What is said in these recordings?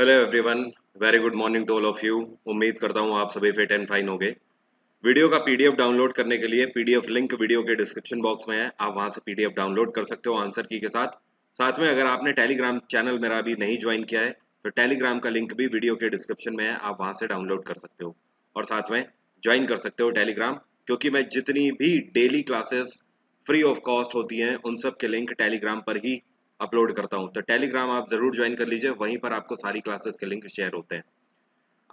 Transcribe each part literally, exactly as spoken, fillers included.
Hello everyone, very good morning to all of you. उम्मीद करता हूँ आप सभी फिट एंड फाइन होंगे। वीडियो का पीडीएफ डाउनलोड करने के लिए पीडीएफ लिंक वीडियो के डिस्क्रिप्शन बॉक्स में है, आप वहाँ से पीडीएफ डाउनलोड कर सकते हो आंसर की के साथ। साथ में अगर आपने टेलीग्राम चैनल मेरा अभी नहीं ज्वाइन किया है तो टेलीग्राम का लिंक भी वीडियो के डिस्क्रिप्शन में है, आप वहाँ से डाउनलोड कर सकते हो और साथ में ज्वाइन कर सकते हो टेलीग्राम, क्योंकि मैं जितनी भी daily classes free of cost होती हैं उन सब के लिंक टेलीग्राम पर ही अपलोड करता हूं। तो टेलीग्राम आप जरूर ज्वाइन कर लीजिए, वहीं पर आपको सारी क्लासेस के लिंक शेयर होते हैं।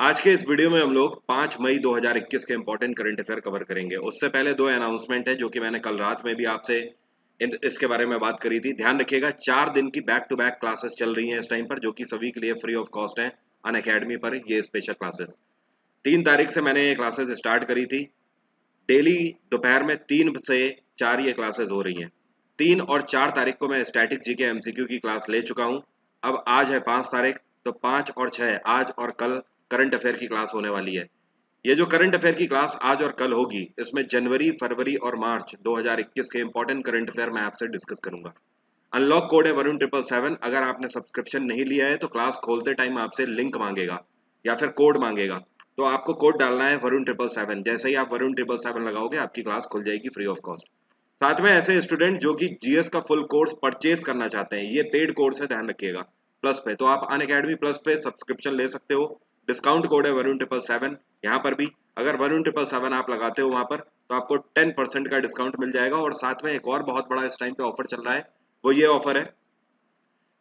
आज के इस वीडियो में हम लोग पाँच मई दो हज़ार इक्कीस के इंपॉर्टेंट करंट अफेयर कवर करेंगे। उससे पहले दो अनाउंसमेंट है जो कि मैंने कल रात में भी आपसे इसके बारे में बात करी थी। ध्यान रखिएगा, चार दिन की बैक टू बैक क्लासेस चल रही है इस टाइम पर, जो कि सभी के लिए फ्री ऑफ कॉस्ट है अन अकेडमी पर। ये स्पेशल क्लासेस तीन तारीख से मैंने ये क्लासेस स्टार्ट करी थी। डेली दोपहर में तीन से चार ये क्लासेस हो रही है। तीन और चार तारीख को मैं स्टैटिक जी के एमसीक्यू की क्लास ले चुका हूं। अब आज है पाँच तारीख, तो पाँच और छः आज और कल करंट अफेयर की क्लास होने वाली है। ये जो करंट अफेयर की क्लास आज और कल होगी, इसमें जनवरी, फरवरी और मार्च दो हज़ार इक्कीस के इंपॉर्टेंट करंट अफेयर मैं आपसे डिस्कस करूंगा। अनलॉक कोड है वरुण ट्रिपल सेवन। अगर आपने सब्सक्रिप्शन नहीं लिया है तो क्लास खोलते टाइम आपसे लिंक मांगेगा या फिर कोड मांगेगा, तो आपको कोड डालना है वरुण ट्रिपल सेवन। जैसे ही आप वरुण ट्रिपल सेवन लगाओगे आपकी क्लास खुल जाएगी फ्री ऑफ कॉस्ट। साथ में ऐसे स्टूडेंट जो कि जीएस का फुल कोर्स परचेज करना चाहते हैं, ये पेड कोर्स है ध्यान रखिएगा, प्लस पे, तो आप Unacademy plus pay subscription ले सकते हो। डिस्काउंट कोड है वरुण ट्रिपल सेवन यहाँ पर भी। अगर वरुण ट्रिपल सेवन आप लगाते हो वहाँ पर तो आपको टेन परसेंट का डिस्काउंट मिल जाएगा। और साथ में एक और बहुत बड़ा इस टाइम पे ऑफर चल रहा है, वो ये ऑफर है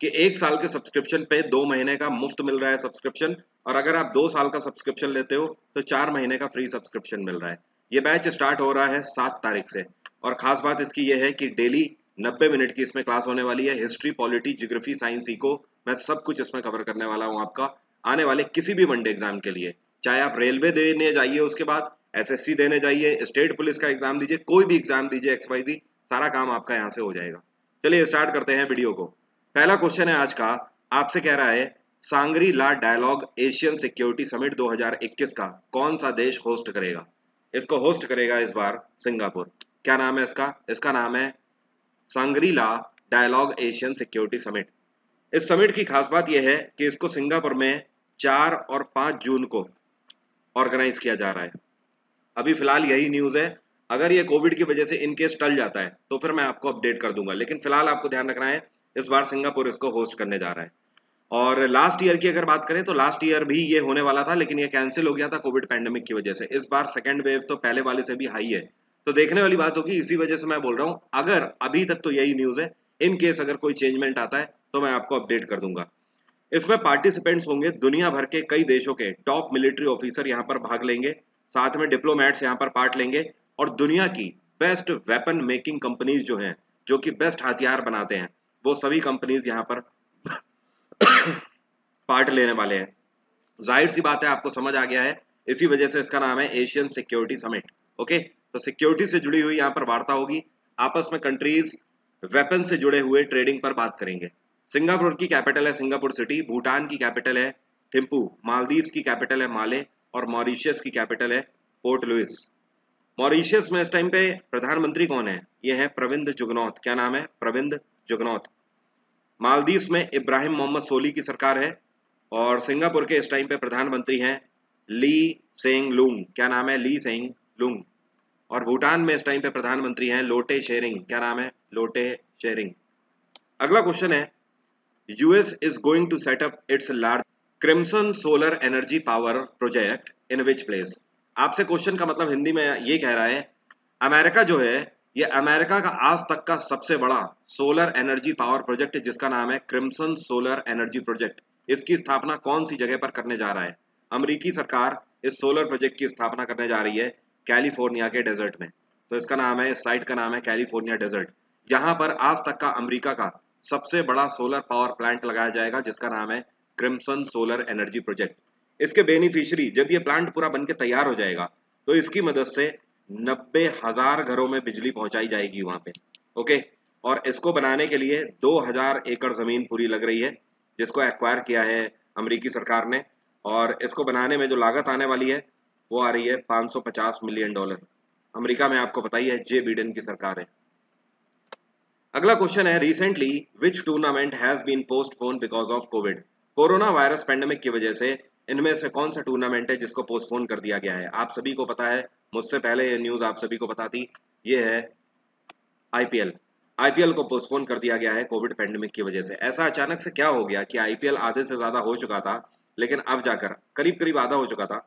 कि एक साल के सब्सक्रिप्शन पे दो महीने का मुफ्त मिल रहा है सब्सक्रिप्शन, और अगर आप दो साल का सब्सक्रिप्शन लेते हो तो चार महीने का फ्री सब्सक्रिप्शन मिल रहा है। ये बैच स्टार्ट हो रहा है सात तारीख से, और खास बात इसकी यह है कि डेली नब्बे मिनट की इसमें क्लास होने वाली है। History, polity, geography, science, eco, मैं सब कुछ इसमें कवर करने वाला हूं आपका आने वाले किसी भी वनडे एग्जाम के लिए। चाहे आप रेलवे देने जाइए, उसके बाद एसएससी देने जाइए, स्टेट पुलिस का एग्जाम दीजिए, कोई भी एग्जाम दीजिए एक्सवाईजी, सारा काम आपका यहाँ से हो जाएगा। चलिए स्टार्ट करते हैं वीडियो को। पहला क्वेश्चन है आज का, आपसे कह रहा है Shangri La dialogue Asian security summit दो हजार इक्कीस का कौन सा देश होस्ट करेगा? इसको होस्ट करेगा इस बार सिंगापुर। क्या नाम है इसका? इसका नाम है Shangri La dialogue Asian security summit. इस समिट की खास बात यह है कि इसको सिंगापुर में चार और पाँच जून को ऑर्गेनाइज किया जा रहा है। अभी फिलहाल यही न्यूज़ है। अगर ये कोविड की वजह से इनकेस टल जाता है तो फिर मैं आपको अपडेट कर दूंगा, लेकिन फिलहाल आपको ध्यान रखना है इस बार सिंगापुर इसको होस्ट करने जा रहा है। और लास्ट ईयर की अगर बात करें तो लास्ट ईयर भी ये होने वाला था, लेकिन ये कैंसिल हो गया था कोविड पैंडेमिक की वजह से। इस बार सेकेंड वेव तो पहले वाले से भी हाई है, तो देखने वाली बात होगी। इसी वजह से मैं बोल रहा हूं अगर अभी तक तो यही न्यूज है, इन केस अगर कोई चेंजमेंट आता है तो मैं आपको अपडेट कर दूंगा। इसमें पार्टिसिपेंट्स होंगे दुनिया भर के कई देशों के टॉप मिलिट्री ऑफिसर यहां पर भाग लेंगे, साथ में डिप्लोमेट्स यहां पर पार्ट लेंगे, और दुनिया की बेस्ट वेपन मेकिंग कंपनीज जो हैं, जो कि बेस्ट हथियार बनाते हैं, वो सभी कंपनीज यहाँ पर पार्ट लेने वाले हैं। जाहिर सी बात है आपको समझ आ गया है, इसी वजह से इसका नाम है एशियन सिक्योरिटी समिट। ओके, तो सिक्योरिटी से जुड़ी हुई यहाँ पर वार्ता होगी, आपस में कंट्रीज वेपन से जुड़े हुए ट्रेडिंग पर बात करेंगे। सिंगापुर की कैपिटल है सिंगापुर सिटी, भूटान की कैपिटल है थिम्पू, मालदीव्स की कैपिटल है माले, और मॉरिशियस की कैपिटल है पोर्ट लुइस। मॉरिशियस में इस टाइम पे प्रधानमंत्री कौन है? ये है प्रविंद जुगनौथ। क्या नाम है? प्रविंद जुगनौथ। मालदीव्स में इब्राहिम मोहम्मद सोली की सरकार है, और सिंगापुर के इस टाइम पे प्रधानमंत्री हैं ली सेंग लुंग। क्या नाम है? ली सेंग लुंग। और भूटान में इस टाइम पे प्रधानमंत्री हैं लोटे शेरिंग। क्या नाम है? लोटे शेरिंग। अगला क्वेश्चन है, US is going to set up its large crimson solar energy power project in which place? आपसे क्वेश्चन का मतलब हिंदी में ये कह रहा है, अमेरिका जो है ये अमेरिका का आज तक का सबसे बड़ा सोलर एनर्जी पावर प्रोजेक्ट है जिसका नाम है क्रिम्सन सोलर एनर्जी प्रोजेक्ट, इसकी स्थापना कौन सी जगह पर करने जा रहा है? अमरीकी सरकार इस सोलर प्रोजेक्ट की स्थापना करने जा रही है कैलिफोर्निया के डेजर्ट में। तो इसका नाम है, इस साइट का नाम है कैलिफोर्निया डेजर्ट। यहाँ पर आज तक का अमेरिका का सबसे बड़ा सोलर पावर प्लांट लगाया जाएगा जिसका नाम है क्रिम्सन सोलर एनर्जी प्रोजेक्ट। इसके बेनिफिशियरी, जब ये प्लांट पूरा बनके तैयार हो जाएगा तो इसकी मदद से नब्बे हजार घरों में बिजली पहुंचाई जाएगी वहां पे। ओके, और इसको बनाने के लिए दो हजार एकड़ जमीन पूरी लग रही है जिसको एक्वायर किया है अमरीकी सरकार ने, और इसको बनाने में जो लागत आने वाली है वो आ रही है पाँच सौ पचास मिलियन डॉलर। अमेरिका में आपको पता ही है जे बिडेन की सरकार है। अगला क्वेश्चन है, recently which tournament has been postponed because of Covid? Corona virus pandemic की वजह से इनमें से कौन सा टूर्नामेंट है जिसको पोस्टपोन कर दिया गया है? आप सभी को पता है, मुझसे पहले ये न्यूज आप सभी को पता थी, ये है आईपीएल। आईपीएल को पोस्टपोन कर दिया गया है कोविड पैंडेमिक की वजह से। ऐसा अचानक से क्या हो गया कि आईपीएल आधे से ज्यादा हो चुका था, लेकिन अब जाकर करीब करीब आधा हो चुका था,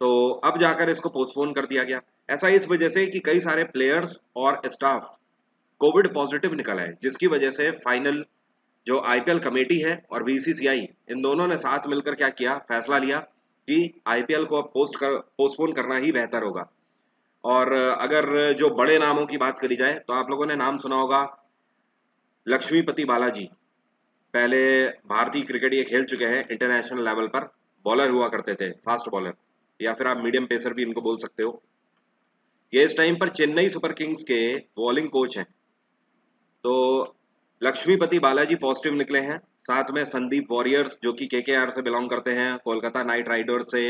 तो अब जाकर इसको पोस्टपोन कर दिया गया। ऐसा इस वजह से कि कई सारे प्लेयर्स और स्टाफ कोविड पॉजिटिव निकल आए, जिसकी वजह से फाइनल जो आईपीएल कमेटी है और बीसीसीआई, इन दोनों ने साथ मिलकर क्या किया, फैसला लिया कि आईपीएल को अब पोस्ट कर पोस्टपोन करना ही बेहतर होगा। और अगर जो बड़े नामों की बात करी जाए तो आप लोगों ने नाम सुना होगा लक्ष्मीपति बालाजी, पहले भारतीय क्रिकेट ये खेल चुके हैं इंटरनेशनल लेवल पर, बॉलर हुआ करते थे, फास्ट बॉलर या फिर आप मीडियम पेसर भी इनको बोल सकते हो। ये इस टाइम पर चेन्नई सुपर किंग्स के बॉलिंग कोच हैं। तो लक्ष्मीपति बालाजी पॉजिटिव निकले हैं, साथ में संदीप वॉरियर्स जो कि केकेआर से बिलोंग करते हैं, कोलकाता नाइट राइडर्स से,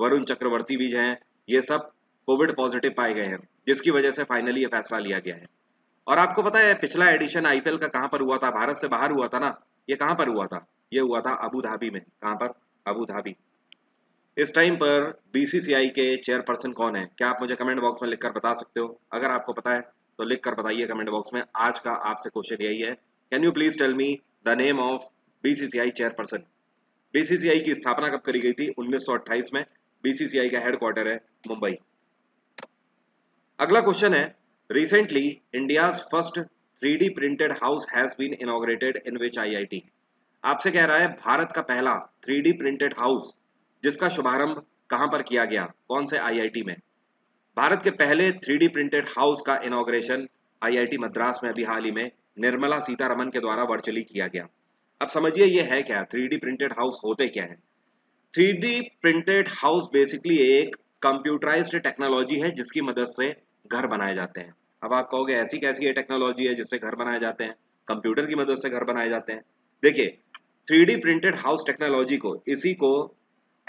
वरुण चक्रवर्ती भी हैं, ये सब कोविड पॉजिटिव पाए गए हैं, जिसकी वजह से फाइनली ये फैसला लिया गया है। और आपको पता है पिछला एडिशन आईपीएल का कहाँ पर हुआ था? भारत से बाहर हुआ था ना, ये कहाँ पर हुआ था? ये हुआ था अबू धाबी में। कहाँ पर? Abu Dhabi. इस टाइम पर बीसीसीआई के चेयरपर्सन कौन है? क्या आप मुझे कमेंट बॉक्स में लिखकर बता सकते हो? अगर आपको पता है तो लिखकर बताइए कमेंट बॉक्स में। आज का आपसे क्वेश्चन यही है, can you please tell me the name of BCCI chairperson. BCCI की स्थापना कब करी गई थी? उन्नीस सौ अट्ठाईस में। बीसीसीआई का हेडक्वार्टर है मुंबई। अगला क्वेश्चन है, recently India's first three D printed house has been inaugurated in which IIT. आपसे कह रहा है भारत का पहला थ्री डी प्रिंटेड हाउस जिसका शुभारंभ कहां पर किया गया, कौन से आईआईटी में? भारत के पहले थ्री डी प्रिंटेड हाउस का इनॉग्रेशन आईआईटी मद्रास में अभी हाल ही में निर्मला सीतारमन के द्वारा वर्चुअली किया गया। अब समझिए ये है क्या, थ्री डी प्रिंटेड हाउस होते क्या है? Three D printed house basically एक कंप्यूटराइज्ड टेक्नोलॉजी है जिसकी मदद से घर बनाए जाते हैं। अब आप कहोगे ऐसी कैसी ये टेक्नोलॉजी है जिससे घर बनाए जाते हैं, कंप्यूटर की मदद से घर बनाए जाते हैं? देखिए, three D printed house technology को, इसी को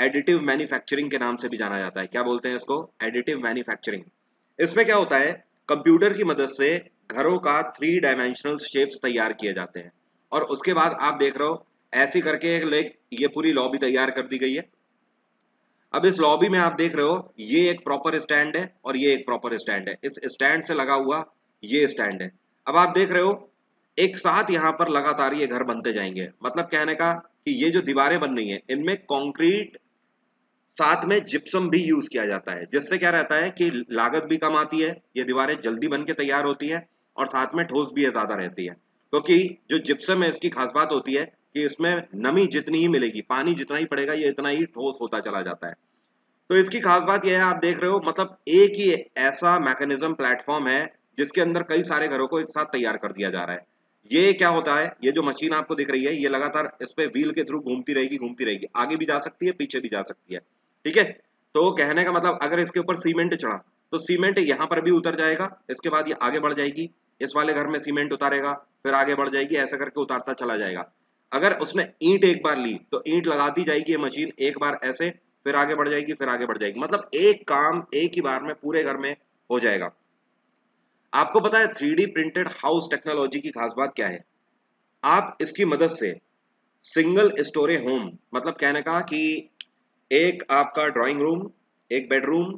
एडिटिव मैन्युफैक्चरिंग के नाम से भी जाना जाता है। क्या बोलते हैं इसको? Additive manufacturing. इसमें क्या होता है, कंप्यूटर की मदद से घरों का थ्री डायमेंशनल शेप्स तैयार किए जाते हैं, और उसके बाद आप देख रहे हो ऐसी करके एक ये पूरी लॉबी तैयार कर दी गई है। अब इस लॉबी में आप देख रहे हो ये एक प्रॉपर स्टैंड है और ये एक प्रॉपर स्टैंड है, इस स्टैंड से लगा हुआ ये स्टैंड है। अब आप देख रहे हो एक साथ यहाँ पर लगातार ये घर बनते जाएंगे। मतलब कहने का कि ये जो दीवारें बन रही है इनमें कॉन्क्रीट साथ में जिप्सम भी यूज किया जाता है, जिससे क्या रहता है कि लागत भी कम आती है, ये दीवारें जल्दी बन के तैयार होती है और साथ में ठोस भी ज्यादा रहती है। क्योंकि तो जो जिप्सम है इसकी खास बात होती है कि इसमें नमी जितनी ही मिलेगी, पानी जितना ही पड़ेगा, ये इतना ही ठोस होता चला जाता है। तो इसकी खास बात यह है, आप देख रहे हो, मतलब एक ही ऐसा मैकेनिज्म प्लेटफॉर्म है जिसके अंदर कई सारे घरों को एक साथ तैयार कर दिया जा रहा है। ये क्या होता है, ये जो मशीन आपको दिख रही है ये लगातार इस पे व्हील के थ्रू घूमती रहेगी घूमती रहेगी, आगे भी जा सकती है, पीछे भी जा सकती है। ठीक है, तो कहने का मतलब अगर इसके ऊपर सीमेंट चढ़ा तो सीमेंट यहाँ पर भी उतर जाएगा, इसके बाद ये आगे बढ़ जाएगी, इस वाले घर में सीमेंट उतारेगा, फिर आगे बढ़ जाएगी, ऐसा करके उतारता चला जाएगा। अगर उसने ईंट एक बार ली तो ईंट लगाती जाएगी ये मशीन, एक बार ऐसे, फिर आगे बढ़ जाएगी, फिर आगे बढ़ जाएगी। मतलब एक काम एक ही बार में पूरे घर में हो जाएगा। आपको पता है three D printed house technology की खास बात क्या है? आप इसकी मदद से सिंगल स्टोरी होम, मतलब कहने का कि एक आपका ड्राइंग रूम, एक बेडरूम,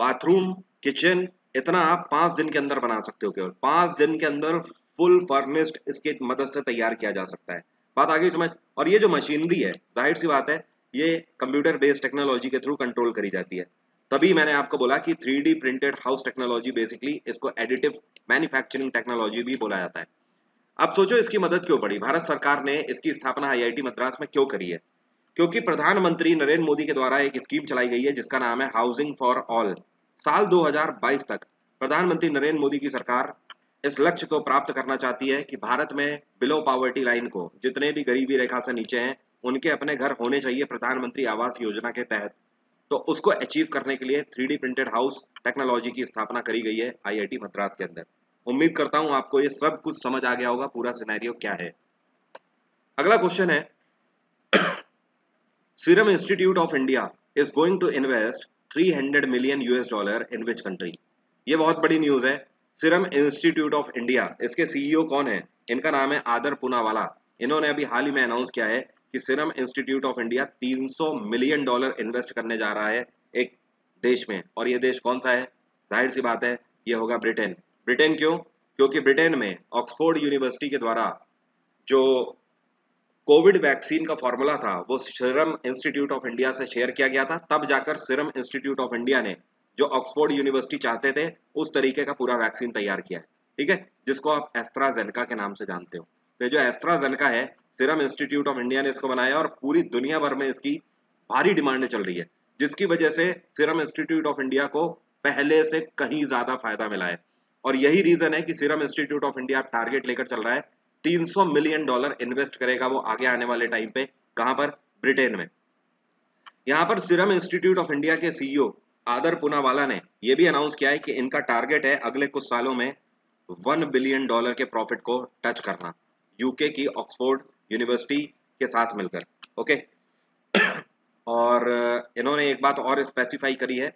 बाथरूम, किचन, इतना आप पांच दिन के अंदर बना सकते हो। केवल पांच दिन के अंदर फुल फर्निश्ड इसके मदद से तैयार किया जा सकता है। बात आगे समझ। और ये जो मशीनरी है, जाहिर सी बात है, ये कंप्यूटर बेस्ड टेक्नोलॉजी के थ्रू कंट्रोल करी जाती है। तभी मैंने आपको बोला कि three D printed house technology, basically इसको एडिटिव मैन्युफैक्चरिंग टेक्नोलॉजी भी बोला जाता है। आप सोचो इसकी मदद क्यों पड़ी, भारत सरकार ने इसकी स्थापना आईआईटी मद्रास में क्यों करी है? क्योंकि प्रधानमंत्री नरेंद्र मोदी के द्वारा एक स्कीम चलाई गई है जिसका नाम है हाउसिंग फॉर ऑल। साल दो हज़ार बाईस तक प्रधानमंत्री नरेंद्र मोदी की सरकार इस लक्ष्य को प्राप्त करना चाहती है कि भारत में बिलो पॉवर्टी लाइन को, जितने भी गरीबी रेखा से नीचे हैं, उनके अपने घर होने चाहिए प्रधानमंत्री आवास योजना के तहत। तो उसको अचीव करने के लिए three D printed house technology की स्थापना करी गई है आईआईटी मद्रास के अंदर। उम्मीद करता हूं आपको ये सब कुछ समझ आ गया होगा, पूरा सिनेरियो क्या है। अगला क्वेश्चन है, serum institute of India is going to invest three hundred million US dollar in which country. ये बहुत बड़ी न्यूज है। सीरम इंस्टीट्यूट ऑफ इंडिया, इसके सीईओ कौन है? इनका नाम है आदर पूनावाला। इन्होंने अभी हाल ही में अनाउंस किया है कि सीरम इंस्टीट्यूट ऑफ इंडिया तीन सौ मिलियन डॉलर इन्वेस्ट करने जा रहा है एक देश में, और ये देश कौन सा है? जाहिर सी बात है ये होगा ब्रिटेन। ब्रिटेन क्यों? क्योंकि ब्रिटेन में ऑक्सफोर्ड यूनिवर्सिटी के द्वारा जो कोविड वैक्सीन का फॉर्मूला था वो सीरम इंस्टीट्यूट ऑफ इंडिया से शेयर किया गया था, तब जाकर सीरम इंस्टीट्यूट ऑफ इंडिया ने जो ऑक्सफोर्ड यूनिवर्सिटी चाहते थे उस तरीके का पूरा वैक्सीन तैयार किया है, ठीक है, जिसको आप एस्ट्राजेनेका के नाम से जानते हो। तो ये जो एस्ट्राजेनेका है सीरम इंस्टीट्यूट ऑफ इंडिया ने इसको बनाया और पूरी दुनिया भर में इसकी भारी डिमांड चल रही है, जिसकी वजह से सीरम इंस्टीट्यूट ऑफ इंडिया को पहले से कहीं ज्यादा फायदा मिला है। और यही रीजन है कि serum institute of India target लेकर चल रहा है, तीन सौ मिलियन डॉलर इन्वेस्ट करेगा वो आगे आने वाले टाइम पे। कहां पर? ब्रिटेन में। यहां पर सीरम इंस्टीट्यूट ऑफ इंडिया के सीईओ आदर पूनावाला ने ये भी अनाउंस किया है कि इनका टारगेट है अगले कुछ सालों में वन बिलियन डॉलर के प्रॉफिट को टच करना, यूके की ऑक्सफोर्ड यूनिवर्सिटी के साथ मिलकर, ओके। और इन्होंने एक बात और स्पेसिफाई करी है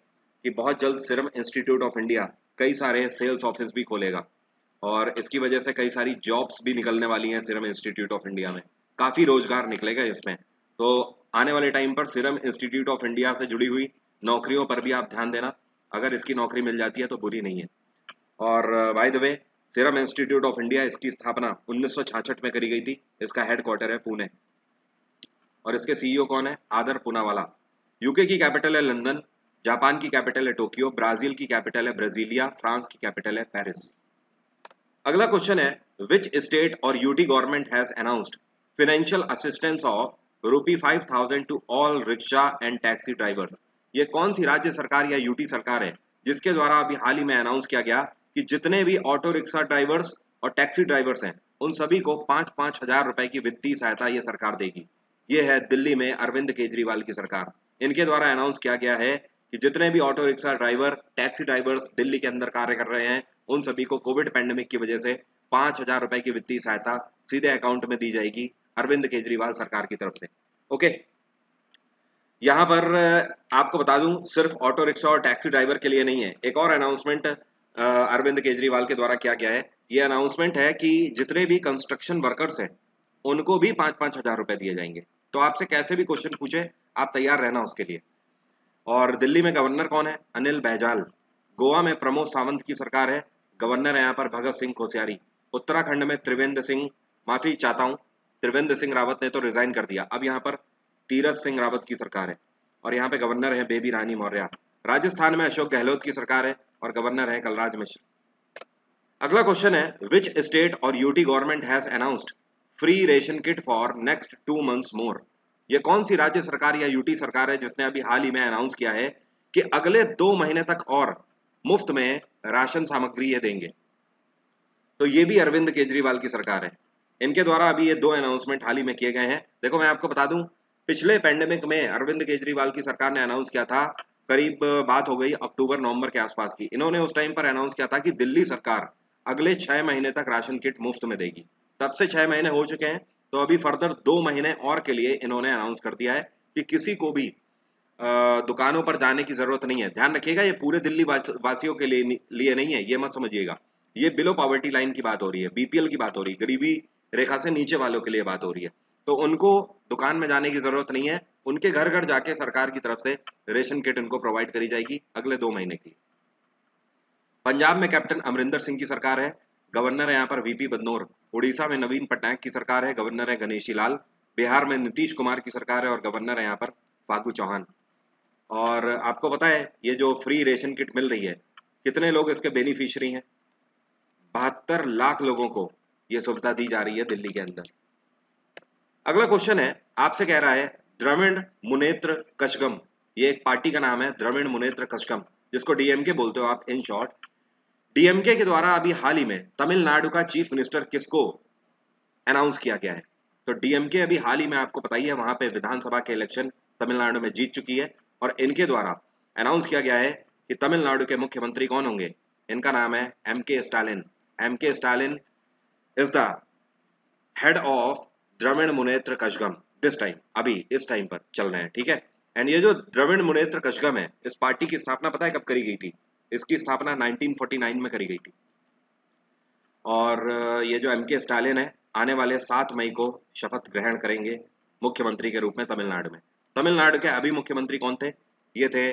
कि बहुत जल्द सीरम इंस्टीट्यूट ऑफ इंडिया कई सारे सेल्स ऑफिस भी खोलेगा और इसकी वजह से कई सारी जॉब्स भी निकलने वाली हैं। सीरम इंस्टीट्यूट ऑफ इंडिया में काफ़ी रोजगार निकलेगा इसमें, तो आने वाले टाइम पर सीरम इंस्टीट्यूट ऑफ इंडिया से जुड़ी हुई नौकरियों पर भी आप ध्यान देना, अगर इसकी नौकरी मिल जाती है तो बुरी नहीं है। और by the way serum institute of India इसकी स्थापना उन्नीस सौ छियासठ में करी गई थी, इसका हेडक्वार्टर है पुणे और इसके सीईओ कौन है? आदर पूनावाला। यूके की कैपिटल है लंदन, जापान की कैपिटल है टोक्यो, ब्राजील की कैपिटल है ब्राजीलिया, फ्रांस की कैपिटल है पेरिस। अगला क्वेश्चन है विच स्टेट और UT government has announced financial assistance of rupee five thousand to all rickshaw and taxi drivers. ये कौन सी राज्य सरकार या यूटी सरकार है जिसके द्वारा अभी हाल ही में अनाउंस किया गया कि जितने भी ऑटो रिक्शा ड्राइवर्स और टैक्सी ड्राइवर्स हैं उन सभी को पाँच पाँच हजार रुपए की वित्तीय सहायता ये सरकार देगी। ये है दिल्ली में अरविंद केजरीवाल की सरकार। इनके द्वारा अनाउंस किया गया है कि जितने भी auto rickshaw driver taxi drivers Delhi के अंदर कार्य कर रहे हैं उन सभी को कोविड पैंडेमिक की वजह से पाँच हजार रुपए की वित्तीय सहायता सीधे अकाउंट में दी जाएगी अरविंद केजरीवाल सरकार की तरफ से, ओके। यहां पर आपको बता दूं सिर्फ ऑटो रिक्शा और टैक्सी ड्राइवर के लिए नहीं है, एक और अनाउंसमेंट अरविंद केजरीवाल के द्वारा किया गया है। ये अनाउंसमेंट है कि जितने भी कंस्ट्रक्शन वर्कर्स हैं उनको भी पाँच पाँच हजार रुपए दिए जाएंगे। तो आपसे कैसे भी क्वेश्चन पूछे आप तैयार रहना उसके लिए। और दिल्ली में गवर्नर कौन है? अनिल बैजाल। गोवा में प्रमोद सावंत की सरकार है, गवर्नर है यहाँ पर भगत सिंह कोश्यारी। उत्तराखंड में त्रिवेंद्र सिंह माफी चाहता हूँ त्रिवेंद्र सिंह रावत ने तो रिजाइन कर दिया, अब यहाँ पर तीरथ सिंह रावत की सरकार है और यहाँ पे गवर्नर है बेबी रानी मौर्या। राजस्थान में अशोक गहलोत की सरकार है और गवर्नर है कलराज मिश्र। अगला क्वेश्चन है विच स्टेट और UT government has announced free ration kit for next two months more. ये कौन सी राज्य सरकार या यूटी सरकार है जिसने अभी हाल ही में अनाउंस किया है कि अगले दो महीने तक और मुफ्त में राशन सामग्री ये देंगे? तो ये भी अरविंद केजरीवाल की सरकार है। इनके द्वारा अभी ये दो अनाउंसमेंट हाल ही में किए गए हैं। देखो मैं आपको बता दूं पिछले पैंडेमिक में अरविंद केजरीवाल की सरकार ने अनाउंस किया था, करीब बात हो गई अक्टूबर नवंबर के आसपास की, इन्होंने उस टाइम पर अनाउंस किया था कि दिल्ली सरकार अगले छह महीने तक राशन किट मुफ्त में देगी। तब से छह महीने हो चुके हैं, तो अभी फर्दर दो महीने और के लिए इन्होंने अनाउंस कर दिया है कि किसी को भी दुकानों पर जाने की जरूरत नहीं है। ध्यान रखिएगा ये पूरे दिल्ली वासियों के लिए नहीं है, ये मत समझिएगा, ये बिलो पॉवर्टी लाइन की बात हो रही है, बीपीएल की बात हो रही है, गरीबी रेखा से नीचे वालों के लिए बात हो रही है। तो उनको दुकान में जाने की जरूरत नहीं है, उनके घर घर जाके सरकार की तरफ से रेशन किट उनको प्रोवाइड करी जाएगी अगले दो महीने के लिए। पंजाब में कैप्टन अमरिंदर सिंह की सरकार है, गवर्नर है यहाँ पर वीपी बदनौर। उड़ीसा में नवीन पटनायक की सरकार है, गवर्नर है गणेशी लाल। बिहार में नीतीश कुमार की सरकार है और गवर्नर है यहाँ पर फागू चौहान। और आपको पता है ये जो फ्री रेशन किट मिल रही है कितने लोग इसके बेनिफिशियरी हैं? बहत्तर लाख लोगों को ये सुविधा दी जा रही है दिल्ली के अंदर। अगला क्वेश्चन है आपसे कह रहा है द्रविड़ मुनेत्र कशगम, ये एक पार्टी का नाम है द्रविड़ मुनेत्र कशगम, जिसको डीएमके बोलते हो आप इन शॉर्ट। डीएमके के द्वारा अभी हाल ही में तमिलनाडु का चीफ मिनिस्टर किसको अनाउंस किया गया है? तो डीएमके अभी हाल ही में आपको पता ही है वहां पे विधानसभा के इलेक्शन तमिलनाडु में जीत चुकी है और इनके द्वारा अनाउंस किया गया है कि तमिलनाडु के मुख्यमंत्री कौन होंगे? इनका नाम है MK Stalin. MK Stalin is the head of Dravida Munnetra Kazhagam this time, अभी इस टाइम पर चल रहे हैं, ठीक है। एंड ये जो द्रविड़ मुनेत्र कशगम है इस पार्टी की स्थापना पता है कब करी गई थी? इसकी स्थापना नाइनटीन फोर्टी नाइन में करी गई थी। और ये जो एमके स्टालिन है आने वाले सात मई को शपथ ग्रहण करेंगे मुख्यमंत्री के रूप में तमिलनाडु में। तमिलनाडु के अभी मुख्यमंत्री कौन थे? ये थे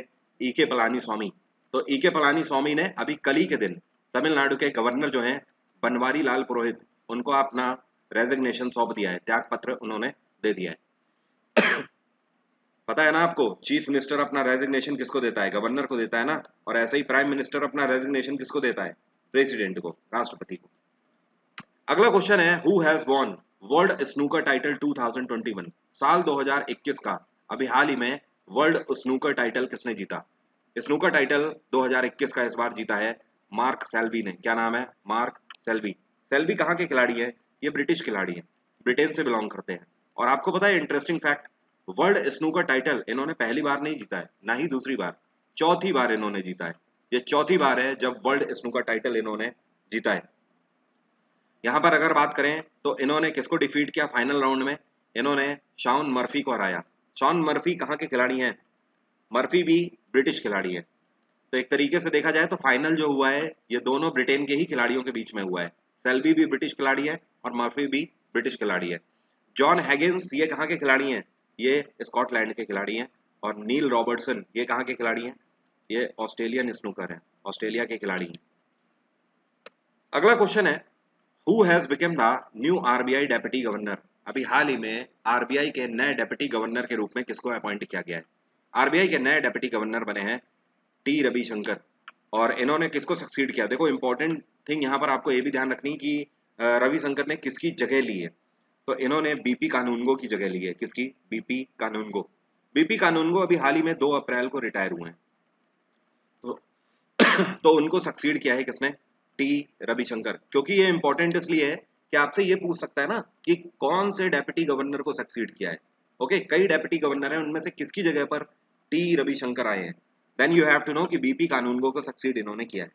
ईके पलानीस्वामी। तो ईके पलानीस्वामी ने अभी कल ही के दिन तमिलनाडु के गवर्नर जो हैं बनवारी लाल पुरोहित, उनको अपना रेजिग्नेशन सौंप दिया है, त्याग पत्र उन्होंने दे दिया है। पता है ना आपको, चीफ मिनिस्टर अपना रेजिग्नेशन किसको देता है? गवर्नर को देता है ना। और ऐसे ही प्राइम मिनिस्टर अपना रेजिग्नेशन किसको देता है? प्रेसिडेंट को, राष्ट्रपति को। अगला क्वेश्चन है who has won world snooker title दो हज़ार इक्कीस। साल दो हज़ार इक्कीस का अभी हाल ही में वर्ल्ड स्नूकर टाइटल किसने जीता? स्नूकर टाइटल दो हज़ार इक्कीस का इस बार जीता है मार्क सेल्बी ने। क्या नाम है? Mark Selby. सेल्बी कहाँ के खिलाड़ी है? ये ब्रिटिश खिलाड़ी है, ब्रिटेन से बिलोंग करते हैं। और आपको पता है interesting fact, world snooker title इन्होंने पहली बार नहीं जीता है, ना ही दूसरी बार, चौथी बार इन्होंने जीता है। ये चौथी बार है जब वर्ल्ड स्नूकर टाइटल इन्होंने जीता है। यहाँ पर अगर बात करें तो इन्होंने किसको डिफीट किया फाइनल राउंड में? इन्होंने शॉन मर्फी को हराया। शॉन मर्फी कहाँ के खिलाड़ी हैं? मर्फी भी ब्रिटिश खिलाड़ी है। तो एक तरीके से देखा जाए तो फाइनल जो हुआ है ये दोनों ब्रिटेन के ही खिलाड़ियों के बीच में हुआ है। सेल्बी भी ब्रिटिश खिलाड़ी है और मर्फी भी ब्रिटिश खिलाड़ी है। जॉन हैगिंस ये कहाँ के खिलाड़ी हैं? ये स्कॉटलैंड के खिलाड़ी हैं। और नील रॉबर्टसन ये कहाँ के खिलाड़ी हैं? ये ऑस्ट्रेलियन स्नूकर हैं, ऑस्ट्रेलिया के खिलाड़ी हैं। अगला क्वेश्चन है Who has become the new R B I Deputy Governor? अभी हाल ही में आरबीआई के नए डेप्यूटी गवर्नर के रूप में किसको अपॉइंट किया गया है? आरबीआई के नए डेप्यूटी गवर्नर बने हैं टी रवि शंकर। और इन्होंने किसको सक्सीड किया? देखो इंपॉर्टेंट थिंग यहाँ पर आपको ये भी ध्यान रखनी कि रवि शंकर ने किसकी जगह ली है। तो इन्होंने बीपी कानूनगो की जगह ली है। किसकी? बीपी कानूनगो। बीपी कानूनगो अभी हाल ही में दो अप्रैल को रिटायर हुए हैं। तो, तो उनको सक्सीड किया है किसने? टी रविशंकर। क्योंकि ये इंपॉर्टेंट इसलिए है कि आपसे ये पूछ सकता है ना कि कौन से डेप्यूटी गवर्नर को सक्सीड किया है। ओके, कई डेप्यूटी गवर्नर हैं, उनमें से किसकी जगह पर टी रविशंकर आए हैं। Then you have to know कि बीपी कानूनगो को सक्सीड इन्होंने किया है।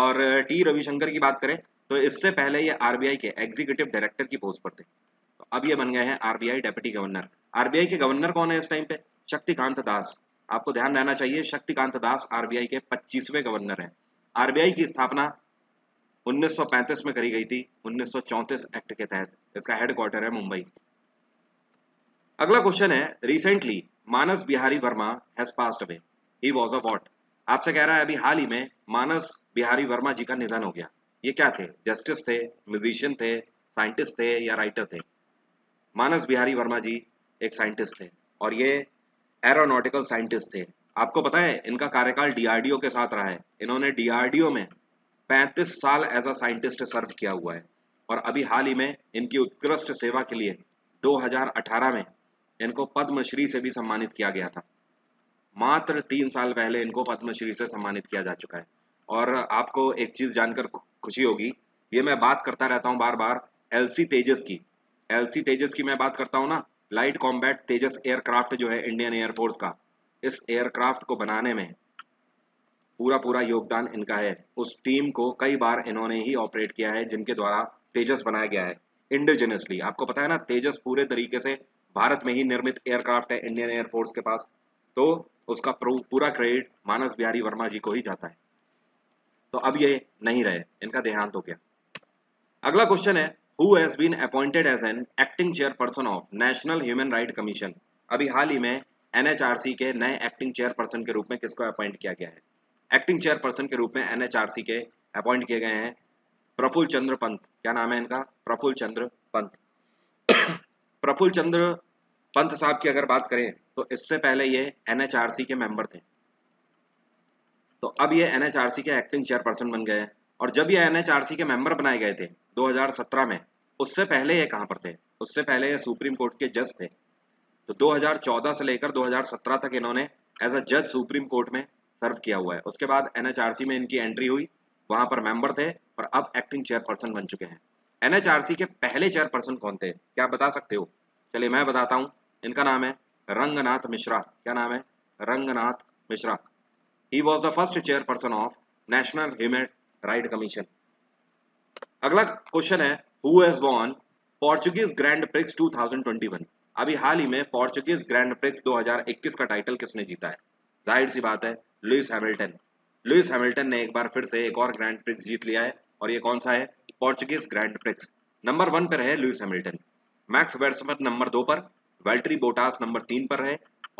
और टी रविशंकर की बात करें तो इससे पहले ये आरबीआई के एग्जीक्यूटिव डायरेक्टर की पोस्ट पर थे। तो अब ये बन गए हैं आरबीआई डेप्यूटी गवर्नर। आरबीआई के गवर्नर कौन है इस टाइम पे? शक्तिकांत दास। आपको ध्यान रहना चाहिए, शक्तिकांत दास आरबीआई के पच्चीसवें गवर्नर हैं। आरबीआई की स्थापना उन्नीस सौ पैंतीस में करी गई थी, उन्नीस सौ चौंतीस एक्ट के तहत। इसका हेडक्वार्टर है मुंबई। अगला क्वेश्चन है recently Manas Bihari Verma has passed away, he was a what? आपसे कह रहा है अभी हाल ही में मानस बिहारी वर्मा जी का निधन हो गया। ये क्या थे? जस्टिस थे, म्यूजिशियन थे, साइंटिस्ट थे या राइटर थे? मानस बिहारी वर्मा जी एक साइंटिस्ट थे और ये एरोनॉटिकल साइंटिस्ट थे। आपको पता है इनका कार्यकाल डीआरडीओ के साथ रहा है। इन्होंने डीआरडीओ में पैंतीस साल एज अ साइंटिस्ट सर्व किया हुआ है। और अभी हाल ही में इनकी उत्कृष्ट सेवा के लिए दो हज़ार अठारह में इनको पद्मश्री से भी सम्मानित किया गया था। मात्र तीन साल पहले इनको पद्मश्री से सम्मानित किया जा चुका है। और आपको एक चीज जानकर खुशी होगी, ये मैं बात करता रहता हूँ बार बार, एलसी तेजस की एलसी तेजस की मैं बात करता हूँ ना, लाइट कॉम्बैट तेजस एयरक्राफ्ट जो है इंडियन एयरफोर्स का, इस एयरक्राफ्ट को बनाने में पूरा पूरा योगदान इनका है। उस टीम को कई बार इन्होंने ही ऑपरेट किया है जिनके द्वारा तेजस बनाया गया है इंडिजिनसली। आपको पता है ना, तेजस पूरे तरीके से भारत में ही निर्मित एयरक्राफ्ट है इंडियन एयरफोर्स के पास। तो उसका पूरा क्रेडिट मानस बिहारी वर्मा जी को ही जाता है। तो अब ये नहीं रहे, इनका देहांत हो गया। अगला क्वेश्चन है who has been appointed as an acting chairperson of national human right commission. अभी हाल ही में एनएचआरसी के नए एक्टिंग चेयरपर्सन के रूप में किसको अपॉइंट किया गया है? एक्टिंग चेयरपर्सन के रूप में एनएचआरसी के अपॉइंट किए गए हैं प्रफुल्ल चंद्र पंत। क्या नाम है इनका? प्रफुल्ल चंद्र पंत। प्रफुल्ल चंद्र पंत साहब की अगर बात करें तो इससे पहले ये एनएचआरसी के मेंबर थे। तो अब ये एनएचआरसी के एक्टिंग चेयरपर्सन बन गए। और जब ये एनएचआरसी के मेंबर बनाए गए थे दो हज़ार सत्रह में, उससे पहले ये कहाँ पर थे? उससे पहले ये सुप्रीम कोर्ट के जज थे। तो दो हज़ार चौदह से लेकर दो हज़ार सत्रह तक इन्होंने एज अ जज सुप्रीम कोर्ट में सर्व किया हुआ है। उसके बाद एनएचआरसी में इनकी एंट्री हुई, वहां पर मेंबर थे और अब एक्टिंग चेयरपर्सन बन चुके हैं। एनएचआरसी के पहले चेयरपर्सन कौन थे, क्या आप बता सकते हो? चलिए मैं बताता हूँ, इनका नाम है रंगनाथ मिश्रा। क्या नाम है? Ranganath Mishra. He was the first chairperson of national human right commission. अगला क्वेश्चन है who has won Portuguese grand prix दो हज़ार इक्कीस। अभी हाल ही में पोर्चुगीज ग्रैंड प्रिक्स दो हज़ार इक्कीस का टाइटल किसने जीता है? जाहिर सी बात है लुइस हैमिल्टन। लुइस हैमिल्टन ने एक बार फिर से एक और ग्रैंड प्रिक्स जीत लिया है। और ये कौन सा है? Portuguese grand prix. Number one पर है Lewis Hamilton, Max Verstappen number दो पर, वाल्टरी बोटास नंबर तीन पर रहे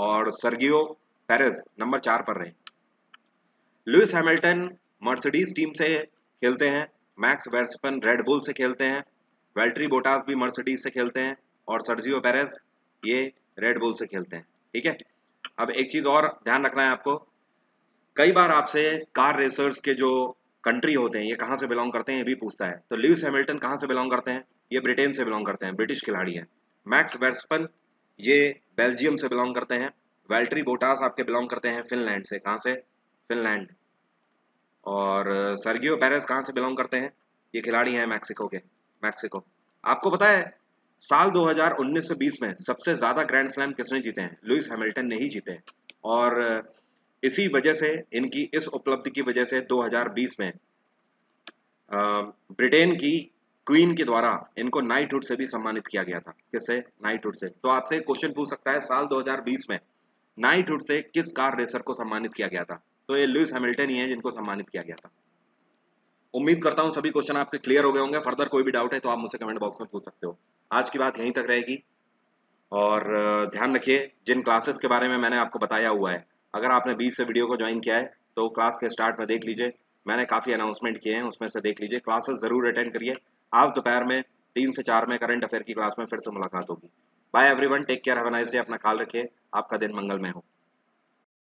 और सर्गियो पेरेस नंबर चार पर रहे। लुइस हैमिल्टन मर्सिडीज टीम से खेलते हैं, मैक्स वेर्स्टैपन रेडबुल से खेलते हैं, वाल्टरी बोटास भी मर्सिडीज से खेलते हैं और सर्जियो पेरेस ये रेडबुल से खेलते हैं। ठीक है, अब एक चीज और ध्यान रखना है आपको, कई बार आपसे कार रेसर्स के जो कंट्री होते हैं ये कहाँ से बिलोंग करते हैं ये भी पूछता है। तो लुइस हैमिल्टन कहाँ से बिलोंग करते हैं, ये ब्रिटेन से बिलोंग करते हैं, ब्रिटिश खिलाड़ी हैं। मैक्स वेर्स्टैपन ये बेल्जियम से बिलोंग करते हैं। वाल्टरी बोटास आपके बिलोंग करते हैं फिनलैंड से, कहाँ से, फिनलैंड। और सर्गियो पेरेस कहाँ से बिलोंग करते हैं, ये खिलाड़ी हैं मैक्सिको के, मैक्सिको। आपको पता है साल दो हज़ार उन्नीस से बीस में सबसे ज्यादा ग्रैंड स्लैम किसने जीते हैं, लुइस हैमिल्टन ने ही जीते हैं। और इसी वजह से, इनकी इस उपलब्धि की वजह से दो हज़ार बीस में ब्रिटेन की क्वीन के द्वारा इनको नाइटहुड से भी सम्मानित किया गया था। किससे, नाइटहुड से। तो आपसे क्वेश्चन पूछ सकता है साल दो हज़ार बीस में नाइटहुड से किस कार रेसर को सम्मानित किया गया था, तो ये लुइस हैमिल्टन ही है जिनको सम्मानित किया गया था। उम्मीद करता हूं सभी क्वेश्चन आपके क्लियर हो गए होंगे। फर्दर कोई भी डाउट है तो आप मुझसे कमेंट बॉक्स में पूछ सकते हो। आज की बात यहीं तक रहेगी और ध्यान रखिए जिन क्लासेस के बारे में मैंने आपको बताया हुआ है, अगर आपने बीस से वीडियो को ज्वाइन किया है तो क्लास के स्टार्ट में देख लीजिए, मैंने काफ़ी अनाउंसमेंट किए हैं उसमें से देख लीजिए। क्लासेस ज़रूर अटेंड करिए। आज दोपहर में तीन से चार में करंट अफेयर की क्लास में फिर से मुलाकात होगी। Bye everyone, take care, have a nice day. अपना ख्याल रखिए, आपका दिन मंगलमय हो।